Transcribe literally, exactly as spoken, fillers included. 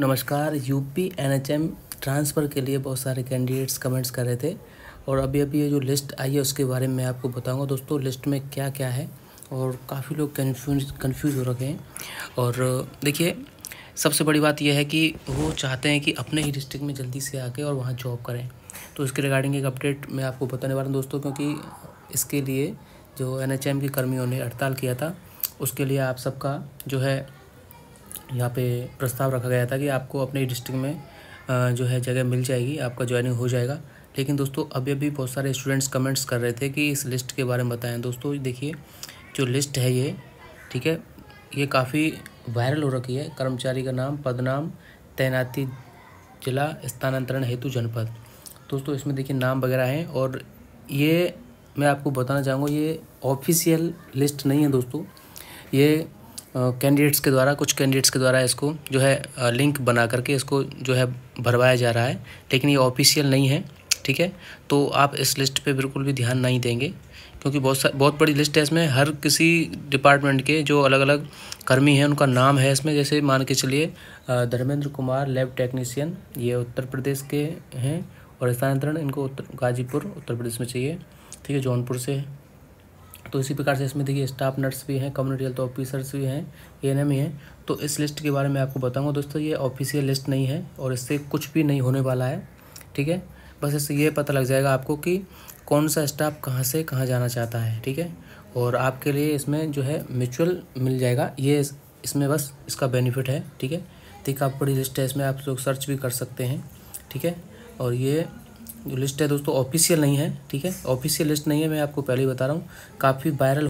नमस्कार। UP NHM transfer के लिए बहुत सारे कैंडिडेट्स कमेंट्स कर रहे थे और अभी अभी ये जो लिस्ट आई है उसके बारे में मैं आपको बताऊंगा। दोस्तों, लिस्ट में क्या क्या है और काफ़ी लोग कन्फ्यूज कन्फ्यूज हो रखे हैं। और देखिए, सबसे बड़ी बात यह है कि वो चाहते हैं कि अपने ही डिस्ट्रिक्ट में जल्दी से आके और वहाँ जॉब करें, तो इसके रिगार्डिंग एक अपडेट मैं आपको बताने वाला हूँ दोस्तों, क्योंकि इसके लिए जो एनएचएम के कर्मियों ने हड़ताल किया था उसके लिए आप सबका जो है यहाँ पे प्रस्ताव रखा गया था कि आपको अपने डिस्ट्रिक्ट में जो है जगह मिल जाएगी, आपका ज्वाइनिंग हो जाएगा। लेकिन दोस्तों, अभी अभी बहुत सारे स्टूडेंट्स कमेंट्स कर रहे थे कि इस लिस्ट के बारे में बताएं। दोस्तों देखिए, जो लिस्ट है ये, ठीक है, ये काफ़ी वायरल हो रखी है। कर्मचारी का नाम, पदनाम, तैनाती, जिला, स्थानांतरण हेतु जनपद। दोस्तों इसमें देखिए नाम वगैरह हैं और ये मैं आपको बताना चाहूँगा, ये ऑफिशियल लिस्ट नहीं है दोस्तों। ये कैंडिडेट्स uh, के द्वारा, कुछ कैंडिडेट्स के द्वारा इसको जो है लिंक uh, बना करके इसको जो है भरवाया जा रहा है, लेकिन ये ऑफिशियल नहीं है, ठीक है। तो आप इस लिस्ट पे बिल्कुल भी ध्यान नहीं देंगे, क्योंकि बहुत बहुत बड़ी लिस्ट है। इसमें हर किसी डिपार्टमेंट के जो अलग अलग कर्मी हैं उनका नाम है इसमें। जैसे मान के चलिए धर्मेंद्र कुमार, लैब टेक्नीशियन, ये उत्तर प्रदेश के हैं और स्थानांतरण इनको उत्तर गाजीपुर उत्तर प्रदेश में चाहिए, ठीक है, जौनपुर से। तो इसी प्रकार से इसमें देखिए स्टाफ नर्स भी हैं, कम्युनिटी हेल्थ ऑफिसर्स भी हैं, एएनएम भी हैं। तो इस लिस्ट के बारे में आपको बताऊंगा दोस्तों। ये ऑफिशियल लिस्ट नहीं है और इससे कुछ भी नहीं होने वाला है, ठीक है। बस इससे ये पता लग जाएगा आपको कि कौन सा स्टाफ कहाँ से कहाँ जाना चाहता है, ठीक है। और आपके लिए इसमें जो है म्यूचुअल मिल जाएगा, ये इसमें बस इसका बेनिफिट है, ठीक है। ठीक, आप बड़ी लिस्ट है, इसमें आप लोग सर्च भी कर सकते हैं, ठीक है। और ये जो लिस्ट है दोस्तों ऑफिशियल नहीं है, ठीक है, ऑफिशियल लिस्ट नहीं है, मैं आपको पहले ही बता रहा हूँ, काफ़ी वायरल